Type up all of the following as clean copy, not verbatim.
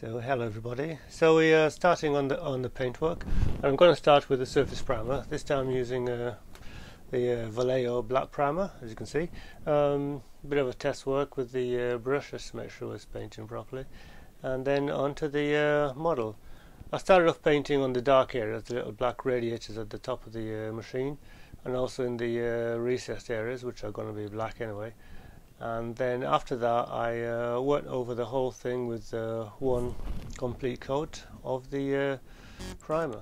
So hello everybody. So we are starting on the paintwork, and I'm going to start with the surface primer. This time I'm using the Vallejo black primer, as you can see. Bit of a test work with the brush just to make sure it's painting properly, and then onto the model. I started off painting on the dark areas, the little black radiators at the top of the machine, and also in the recessed areas, which are going to be black anyway. And then after that I went over the whole thing with one complete coat of the primer.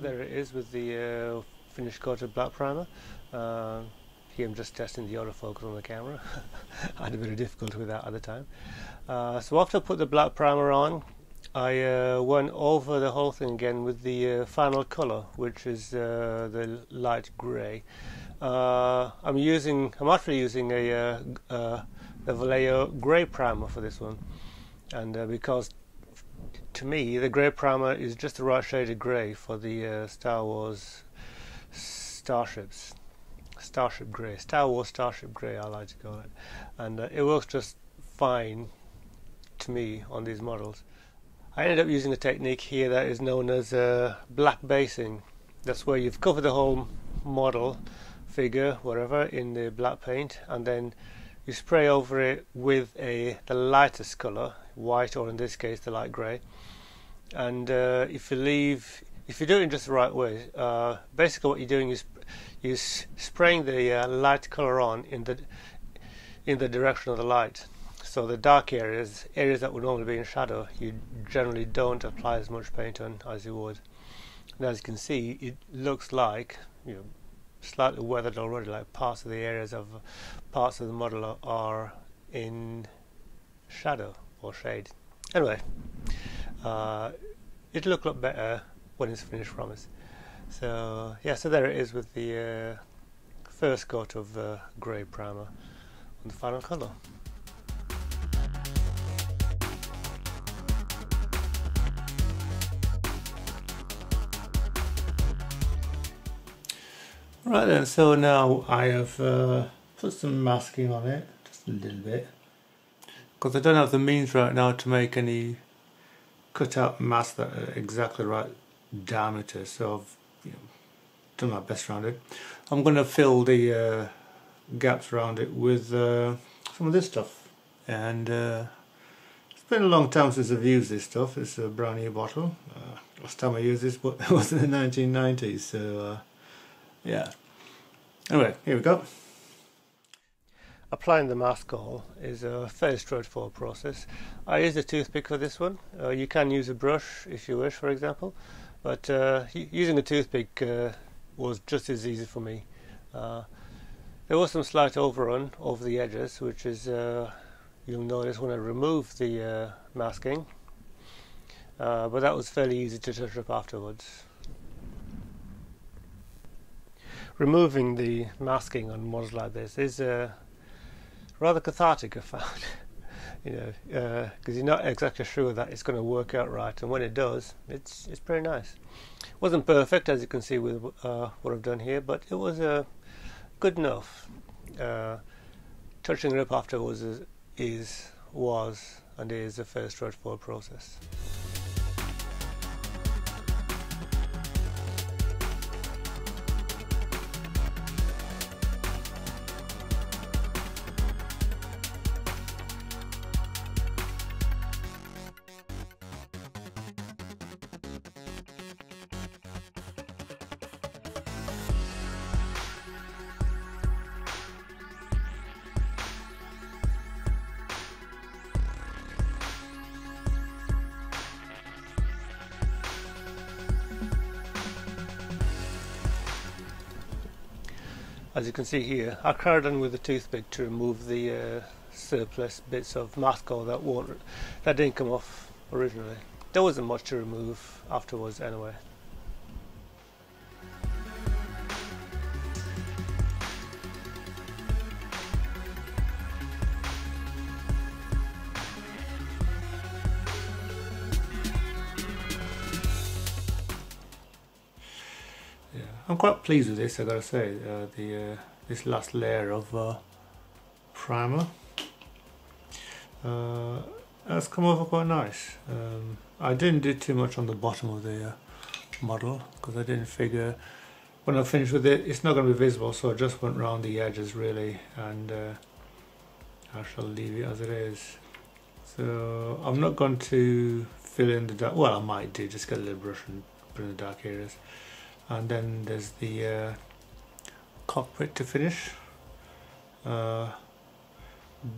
There it is with the finished coat of black primer. Here I'm just testing the autofocus on the camera. I had a bit of difficulty with that at the time. So after I put the black primer on, I went over the whole thing again with the final colour, which is the light grey. I'm actually using the Vallejo grey primer for this one, and because to me, the grey primer is just the right shade of grey for the Star Wars Starship Grey, I like to call it, and it works just fine to me on these models. I ended up using a technique here that is known as black basing. That's where you've covered the whole model, figure, whatever, in the black paint, and then you spray over it with the lightest colour, white, or in this case the light grey. And if you do it in just the right way, basically what you're doing is you're spraying the light colour on in the direction of the light. So the dark areas, areas that would normally be in shadow, you generally don't apply as much paint on as you would. And as you can see, it looks like, you know, slightly weathered already, like parts of the areas of parts of the model are in shadow or shade. Anyway, it'll look a lot better when it's finished from us. So yeah, so there it is with the first coat of grey primer on the final colour. Right then, so now I have put some masking on it, just a little bit, because I don't have the means right now to make any cut-out masks that are exactly the right diameter, so I've, you know, done my best around it. I'm going to fill the gaps around it with some of this stuff, and it's been a long time since I've used this stuff. It's a brand new bottle. Last time I used this was in the 1990s, so yeah. Anyway, here we go. Applying the mask oil is a fairly straightforward process. I used a toothpick for this one. You can use a brush if you wish, for example, but using a toothpick was just as easy for me. There was some slight overrun over the edges, which is, you'll notice when I remove the masking, but that was fairly easy to touch up afterwards. Removing the masking on models like this is rather cathartic, I found. You know, because you're not exactly sure that it's going to work out right, and when it does, it's pretty nice. It wasn't perfect, as you can see with what I've done here, but it was good enough. Touching it up afterwards was and is a fairly straightforward process. As you can see here, I carried on with the toothpick to remove the surplus bits of mathcore that didn't come off originally. There wasn't much to remove afterwards anyway. I'm quite pleased with this, I gotta say. This last layer of primer has come over quite nice. I didn't do too much on the bottom of the model because I didn't figure when I finish with it, it's not going to be visible, so I just went round the edges really, and I shall leave it as it is. So I'm not going to fill in the dark. Well, I might do, just get a little brush and put in the dark areas. And then there's the cockpit to finish.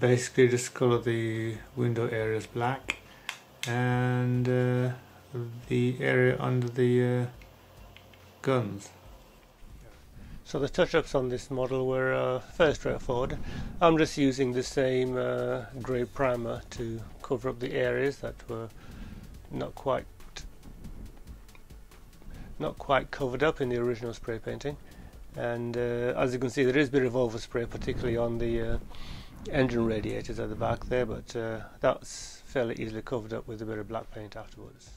Basically just colour the window areas black, and the area under the guns. So the touch-ups on this model were fairly straightforward. I'm just using the same grey primer to cover up the areas that were not quite covered up in the original spray painting, and as you can see, there is a bit of overspray, particularly on the engine radiators at the back there, but that's fairly easily covered up with a bit of black paint afterwards.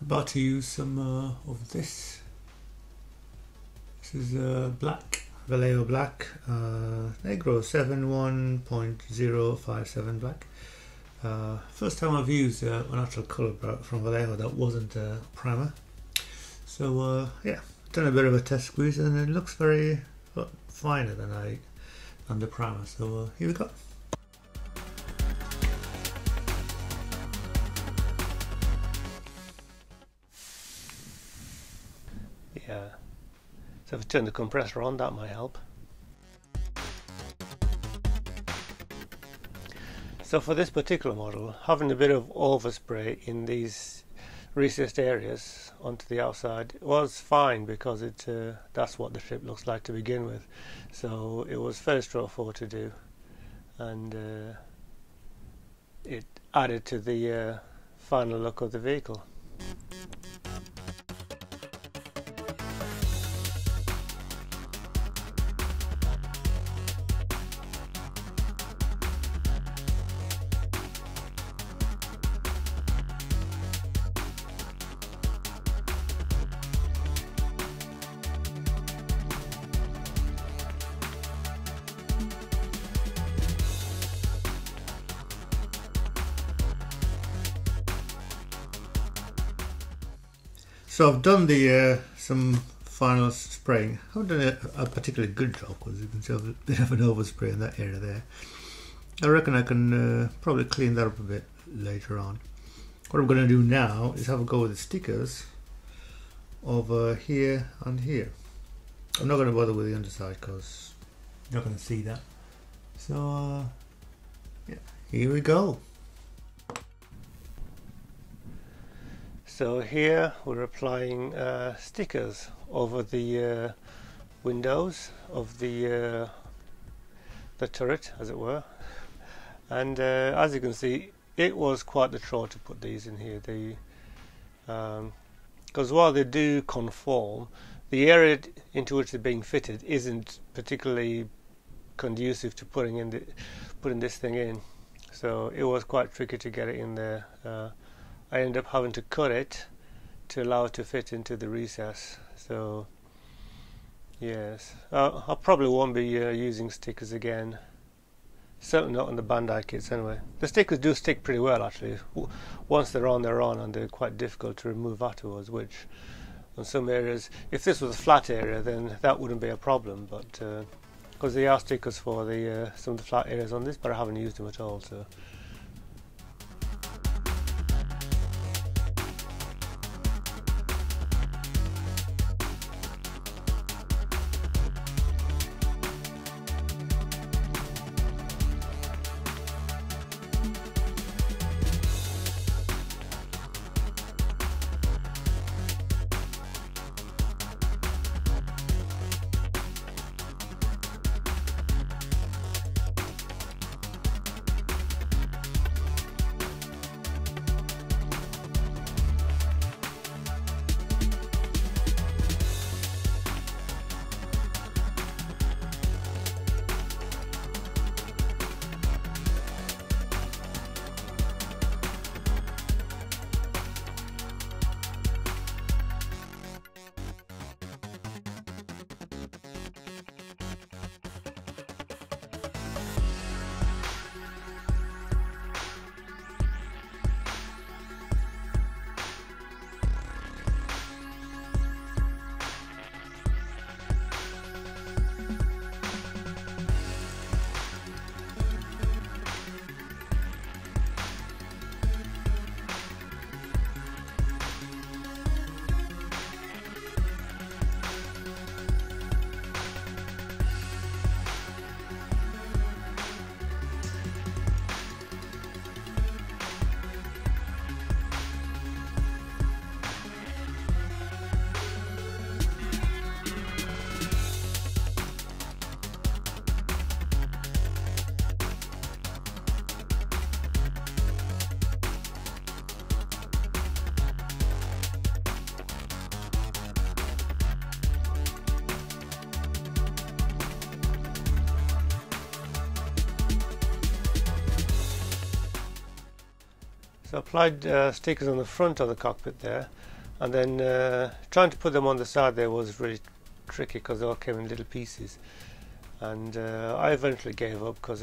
About to use some of this. This is black, Vallejo black, Negro 71.057 black. First time I've used an actual colour from Vallejo that wasn't primer. So yeah, done a bit of a test squeeze, and it looks very finer than the primer. So here we go. So if I turn the compressor on, that might help. So for this particular model, having a bit of overspray in these recessed areas onto the outside was fine, because it that's what the ship looks like to begin with. So it was fairly straightforward to do, and it added to the final look of the vehicle. So I've done the some final spraying. I haven't done a particularly good job, because you can see I've a bit of an overspray in that area there. I reckon I can probably clean that up a bit later on. What I'm going to do now is have a go with the stickers over here and here. I'm not going to bother with the underside because you're not going to see that. So yeah, here we go. So here we're applying stickers over the windows of the turret, as it were, and as you can see, it was quite the chore to put these in here. Because while they do conform, the area into which they're being fitted isn't particularly conducive to putting this thing in. so it was quite tricky to get it in there. I ended up having to cut it to allow it to fit into the recess. So yes, I probably won't be using stickers again, certainly not on the Bandai kits anyway. The stickers do stick pretty well actually. Once they're on, and they're quite difficult to remove afterwards, which on some areas, if this was a flat area then that wouldn't be a problem, but because they are stickers for the some of the flat areas on this, but I haven't used them at all. So I applied stickers on the front of the cockpit there, and then trying to put them on the side there was really tricky because they all came in little pieces, and I eventually gave up because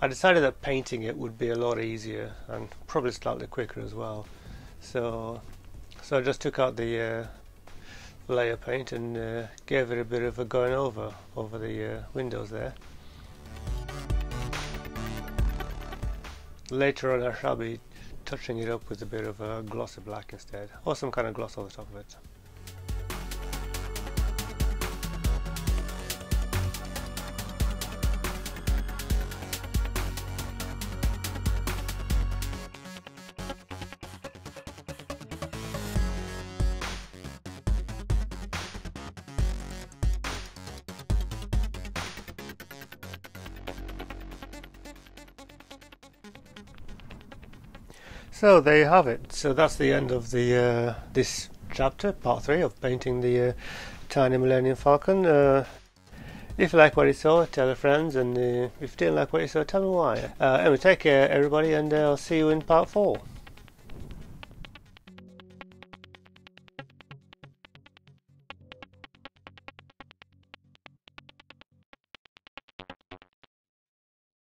I decided that painting it would be a lot easier and probably slightly quicker as well. So I just took out the layer paint and gave it a bit of a going over the windows there. Later on I shall be touching it up with a bit of a glossy black instead, or some kind of gloss on the top of it. So there you have it. So that's the end of the this chapter, part 3 of painting the tiny Millennium Falcon. If you like what you saw, tell your friends, and if you didn't like what you saw, tell me why. Anyway, take care everybody, and I'll see you in part 4.